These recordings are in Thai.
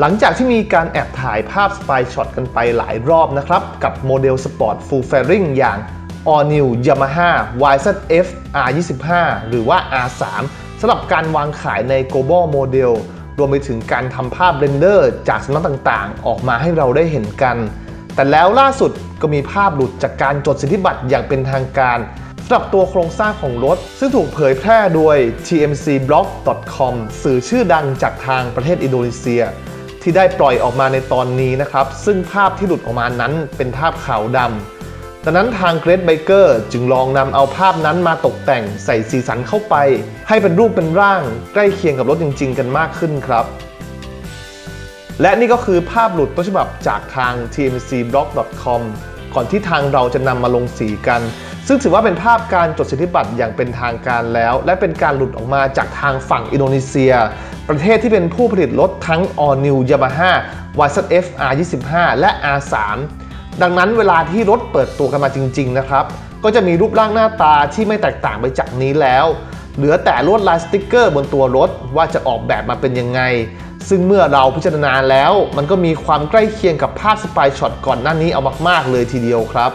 หลังจากที่มีการแอบถ่ายภาพสปายช็อตกันไปหลายรอบนะครับกับโมเดลสปอร์ตฟูลแฟริงอย่าง All New Yamaha YZF-R25 หรือว่า R3 สำหรับการวางขายใน Global Model รวมไปถึงการทำภาพเรนเดอร์จากสำนักต่างๆออกมาให้เราได้เห็นกันแต่แล้วล่าสุดก็มีภาพหลุดจากการจดสิทธิบัตรอย่างเป็นทางการสำหรับตัวโครงสร้างของรถซึ่งถูกเผยแพร่โดย tmcblog.com สื่อชื่อดังจากทางประเทศอินโดนีเซียที่ได้ปล่อยออกมาในตอนนี้นะครับซึ่งภาพที่หลุดออกมานั้นเป็นภาพขาวดำดังนั้นทางเกรทไบเกอร์จึงลองนำเอาภาพนั้นมาตกแต่งใส่สีสันเข้าไปให้เป็นรูปเป็นร่างใกล้เคียงกับรถจริงๆกันมากขึ้นครับและนี่ก็คือภาพหลุดต้นฉบับจากทาง tmcblog.com ก่อนที่ทางเราจะนำมาลงสีกันซึ่งถือว่าเป็นภาพการจดสิทธิบัตรอย่างเป็นทางการแล้วและเป็นการหลุดออกมาจากทางฝั่งอินโดนีเซียประเทศที่เป็นผู้ผลิตรถทั้ง All New Yamaha YZF-R25 และ R3 ดังนั้นเวลาที่รถเปิดตัวกันมาจริงๆนะครับก็จะมีรูปร่างหน้าตาที่ไม่แตกต่างไปจากนี้แล้วเหลือแต่ลวดลายสติกเกอร์บนตัวรถว่าจะออกแบบมาเป็นยังไงซึ่งเมื่อเราพิจารณาแล้วมันก็มีความใกล้เคียงกับภาพสปายช็อตก่อนหน้านี้เอามากๆเลยทีเดียวครับ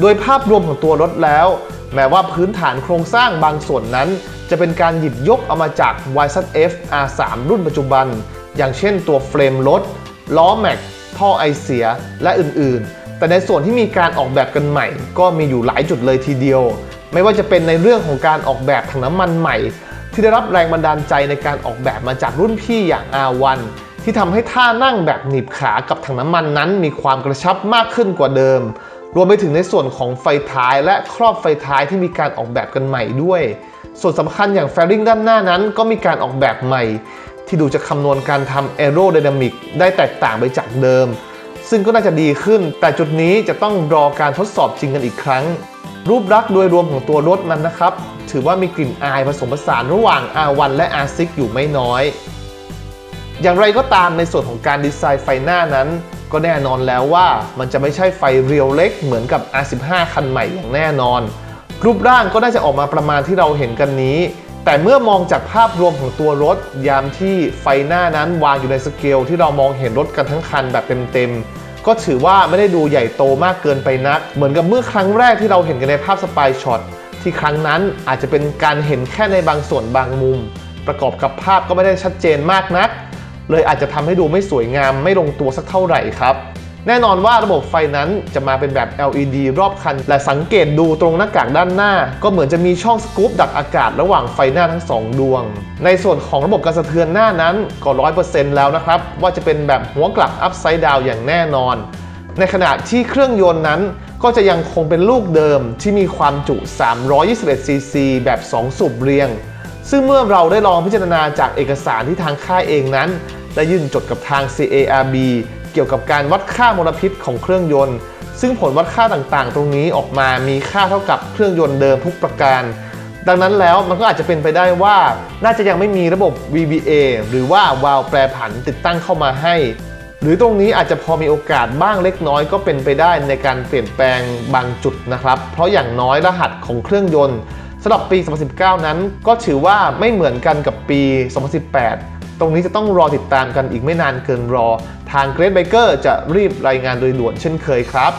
โดยภาพรวมของตัวรถแล้วแม้ว่าพื้นฐานโครงสร้างบางส่วนนั้นจะเป็นการหยิบยกเอามาจาก YZF-R3 รุ่นปัจจุบันอย่างเช่นตัวเฟรมรถล้อแม็กท่อไอเสียและอื่นๆแต่ในส่วนที่มีการออกแบบกันใหม่ก็มีอยู่หลายจุดเลยทีเดียวไม่ว่าจะเป็นในเรื่องของการออกแบบถังน้ำมันใหม่ที่ได้รับแรงบันดาลใจในการออกแบบมาจากรุ่นพี่อย่าง R1 ที่ทำให้ท่านั่งแบบหนีบขากับถังน้ำมันนั้นมีความกระชับมากขึ้นกว่าเดิมรวมไปถึงในส่วนของไฟท้ายและครอบไฟท้ายที่มีการออกแบบกันใหม่ด้วยส่วนสำคัญอย่างแฟริงด้านหน้านั้นก็มีการออกแบบใหม่ที่ดูจะคำนวณการทำแอโรไดนามิกได้แตกต่างไปจากเดิมซึ่งก็น่าจะดีขึ้นแต่จุดนี้จะต้องรอการทดสอบจริงกันอีกครั้งรูปลักษณ์โดยรวมของตัวรถนั้นนะครับถือว่ามีกลิ่นอายผสมผสานระหว่าง R1 และ R6 อยู่ไม่น้อยอย่างไรก็ตามในส่วนของการดีไซน์ไฟหน้านั้นก็แน่นอนแล้วว่ามันจะไม่ใช่ไฟเรียวเล็กเหมือนกับ R15 คันใหม่อย่างแน่นอนรูปร่างก็น่าจะออกมาประมาณที่เราเห็นกันนี้แต่เมื่อมองจากภาพรวมของตัวรถยามที่ไฟหน้านั้นวางอยู่ในสเกลที่เรามองเห็นรถกันทั้งคันแบบเต็มๆก็ถือว่าไม่ได้ดูใหญ่โตมากเกินไปนักเหมือนกับเมื่อครั้งแรกที่เราเห็นกันในภาพสปายช็อตที่ครั้งนั้นอาจจะเป็นการเห็นแค่ในบางส่วนบางมุมประกอบกับภาพก็ไม่ได้ชัดเจนมากนักเลยอาจจะทำให้ดูไม่สวยงามไม่ลงตัวสักเท่าไหร่ครับแน่นอนว่าระบบไฟนั้นจะมาเป็นแบบ LED รอบคันและสังเกตดูตรงหน้ากากด้านหน้าก็เหมือนจะมีช่องสกู๊ปดักอากาศระหว่างไฟหน้าทั้ง2ดวงในส่วนของระบบการสะเทือนหน้านั้นก็ 100% แล้วนะครับว่าจะเป็นแบบหัวกลับ Upside Down อย่างแน่นอนในขณะที่เครื่องยนต์นั้นก็จะยังคงเป็นลูกเดิมที่มีความจุ321 cc แบบ2สูบเรียงซึ่งเมื่อเราได้ลองพิจารณาจากเอกสารที่ทางค่ายเองนั้นได้ยื่นจดกับทาง CARB เกี่ยวกับการวัดค่ามลพิษของเครื่องยนต์ซึ่งผลวัดค่าต่างๆตรงนี้ออกมามีค่าเท่ากับเครื่องยนต์เดิมทุกประการดังนั้นแล้วมันก็อาจจะเป็นไปได้ว่าน่าจะยังไม่มีระบบ VVA หรือว่าวาล์วแปรผันติดตั้งเข้ามาให้หรือตรงนี้อาจจะพอมีโอกาสบ้างเล็กน้อยก็เป็นไปได้ในการเปลี่ยนแปลงบางจุดนะครับเพราะอย่างน้อยรหัสของเครื่องยนต์สำหรับปี 2019 นั้นก็ถือว่าไม่เหมือนกันกับปี 2018 ตรงนี้จะต้องรอติดตามกันอีกไม่นานเกินรอทางเกรทไบเกอร์จะรีบรายงานโดยด่วนเช่นเคยครับ